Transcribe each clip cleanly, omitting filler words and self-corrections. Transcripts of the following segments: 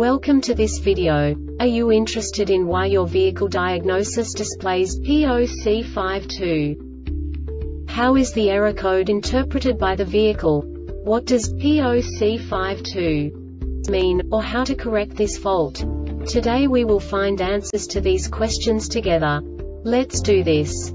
Welcome to this video. Are you interested in why your vehicle diagnosis displays P0C52? How is the error code interpreted by the vehicle? What does P0C52 mean, or how to correct this fault? Today we will find answers to these questions together. Let's do this.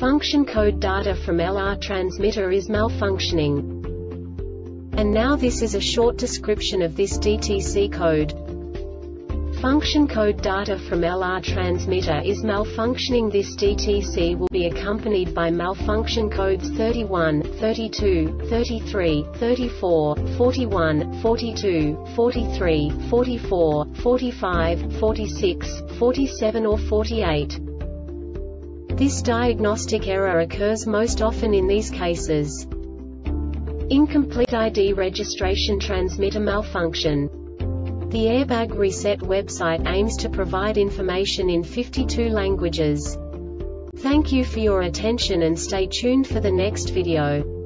function code data from LR transmitter is malfunctioning. And now this is a short description of this DTC code. Function code data from LR transmitter is malfunctioning. This DTC will be accompanied by malfunction codes 31, 32, 33, 34, 41, 42, 43, 44, 45, 46, 47 or 48. This diagnostic error occurs most often in these cases: incomplete ID registration, transmitter malfunction. The Airbag Reset website aims to provide information in 52 languages. Thank you for your attention and stay tuned for the next video.